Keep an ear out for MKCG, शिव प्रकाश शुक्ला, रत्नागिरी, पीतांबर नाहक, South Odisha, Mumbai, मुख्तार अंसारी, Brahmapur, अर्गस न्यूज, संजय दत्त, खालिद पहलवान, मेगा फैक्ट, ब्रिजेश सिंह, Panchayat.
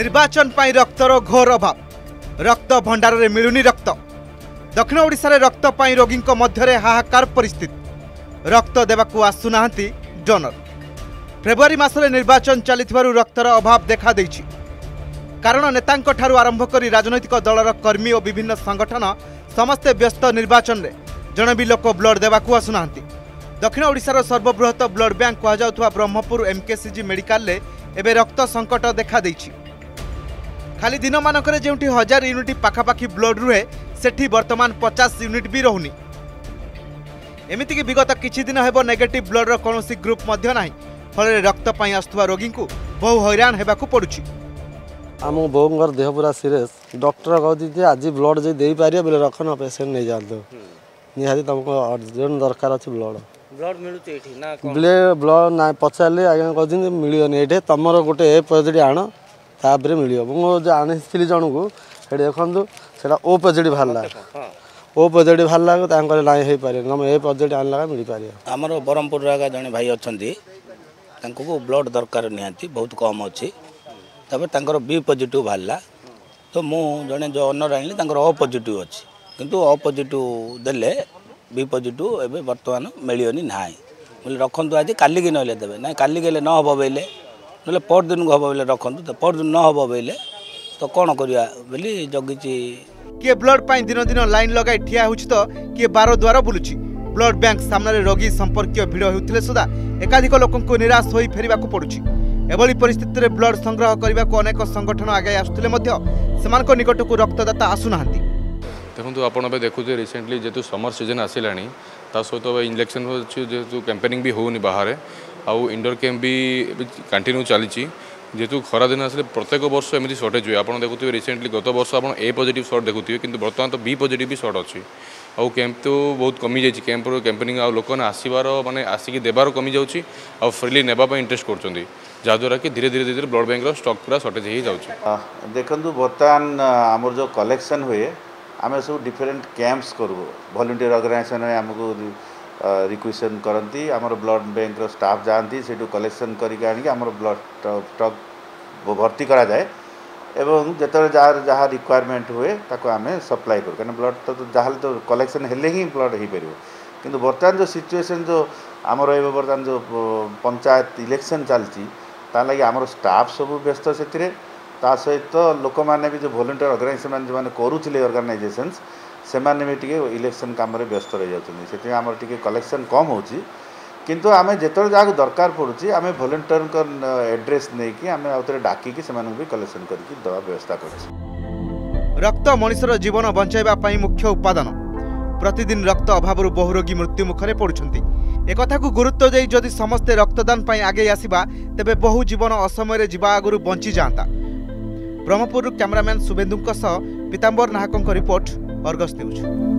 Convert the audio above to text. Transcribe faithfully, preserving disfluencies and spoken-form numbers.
निर्वाचन पर रक्तर घोर अभाव रक्त भंडार में मिलुनी रक्त दक्षिण ओडिशा रक्त पर रोगी मध्य हाहाकार परिस्थिति रक्त देवाकू आसुना डोनर फेब्रुआरी मासरे निर्वाचन चलिथिबारु रक्तर अभाव देखा देछि कारण नेतांक ठारु आरंभ करी राजनैतिक दलर कर्मी और विभिन्न संगठन समस्ते व्यस्त निर्वाचन में जणे भी लोक ब्लड देवाकू आसुना दक्षिण ओडिशार सर्वबृहत ब्लड बैंक कहजाउथुवा ब्रह्मपुर एमकेसीजी मेडिकल रे एबे रक्त संकट देखा देछि खाली दिन मानक जोटी हजार यूनिट पाखापाखी ब्लड रुहे सेठी वर्तमान पचास यूनिट भी रहुनी एमितिकि विगत किछि दिन हेबो नेगेटिव ब्लडर कौनसी ग्रुप मध्य नाही फल रक्त पाई आसुवा रोगी को बहु हैरान हेबाकू पड़ुछि आम बोर देह पूरा सीरियस डॉक्टर कहती आज ब्लड जे दे पारियो बोले रखना पेशेंट नहीं जातो निहाती तुमको अर्जेंट दरकार अछि ब्लड ब्लड मिलुते एठी ना ब्लड ना पचाले आगे कहदिन मिलियोन एठे तमरो गोटे ए पॉजिटिव आण ताबरे मिलियो मो जानिसली जणु को हे देखंतु सेटा ओ पॉजिटिव भल्ला ओ पॉजिटिव भल्ला को तांकर लाइ हे पारे हम ए पॉजिटिव आन लगा मिलि पारे हमरो ब्रह्मपुर रागा जने भाई अछंती तांको को ब्लड दरकार नियाती बहुत कम अछि तबे तांकर बी पॉजिटिव भल्ला तो मो जने जो ओनर आइले तांकर ओ पॉजिटिव अछि किंतु ओ पॉजिटिव देले बी पॉजिटिव एबे वर्तमान मिलियोनी नाई बोले रखंतु आज काली की नइले देबे ना काली गेले न होबो बेले बोले पर दिन को होबो बेले रखंतु तो पर दिन न होबो बेले तो कोन करिया बोली जगिची के ब्लड पाई दिन दिन लाइन लगाई ठिया होछि तो के बारो द्वार बुलुछि ब्लड बैंक सामने रे रोगी संपर्कीय भीड़ होथिले सुदा एकाधिक लोकन को निराश होई फेरिबा को पड़ुछि एबोली परिस्थिति रे ब्लड संग्रह करिबा को अनेक संगठन आगे आस्तले मध्य समान को निकट को रक्तदाता आसुनांती देखो आप देखुए रिसेंटली जेतु समर सीजन आसला सहित इलेक्शन जेतु कैंपेनिंग भी होनी बाहर आउ इंडोर कैंप भी कंटिन्यू चली जेतु खरा दिन आसे प्रत्येक वर्ष एमती सर्टेज हुए आप देखुए रिसेंटली गत वर्ष आप ए पॉजिटिव सर्ट देखुए कि बर्तमान तो बी पॉजिटिव भी सर्ट अच्छी आउ कैंप तो बहुत कमी जाइए कैंप कैंपेनिंग आउ लोक आसबार मानने आसिक देवार कमी जाऊँगी आउ फ्रिली नापी इंटरेस्ट कर जहाद्वारा कि धीरे धीरे धीरे ब्लड बैंक स्टॉक पूरा सर्टेज हो देखो बर्तमान आमर जो कलेक्शन हुए आम सब डिफरेन्ट कैंप्स करूँ वॉलंटियर ऑर्गेनाइजेशन आमको रिक्वेशन करती आमर ब्लड बैंक स्टाफ जाती से कलेक्शन करमर ब्लड स्टॉक भर्ती कराए एवं जिते जार जहाँ रिक्वायरमेंट हुए ताको आमे सप्लाई करूँ कहीं ब्लड तो जहाँ तो कलेक्शन हेल्ले ही ब्लड हो पार कि बर्तमान जो सिचुएशन जो आमर ए बर्तमान जो पंचायत इलेक्शन चलती लगी आमर स्टाफ सब व्यस्त से ता सहित तो लोक मैंने भी जो वॉलंटियर ऑर्गेनाइजेशन मैंने जो मैंने करूथिले ऑर्गेनाइजेशंस से मैंने भी टिके इलेक्शन काम रे व्यस्त रह जाउछन सेति हमर टिके कलेक्शन कम होची किंतु आमे जेतर जाग दरकार पड़ुची आमे वॉलंटियर कर एड्रेस नै कि आमे आउतरे डाकी कि से माने भी कलेक्शन करकी दवा व्यवस्था करछ रक्त मनुष्यर जीवन बंचाइबा पई मुख्य उपादान प्रतिदिन रक्त अभाव रु बहु रोगी मृत्यु मुखरे पड़ुछंती ए कथा को गुरुत्व देई जदि समस्त रक्तदान पई आगे आसीबा तबे बहु जीवन असमय रे जीवा आगुरु बंची जांता ब्रह्मपुर कैमरामैन शुभेन्दु सह पीतांबर नाहकों रिपोर्ट अर्गस न्यूज।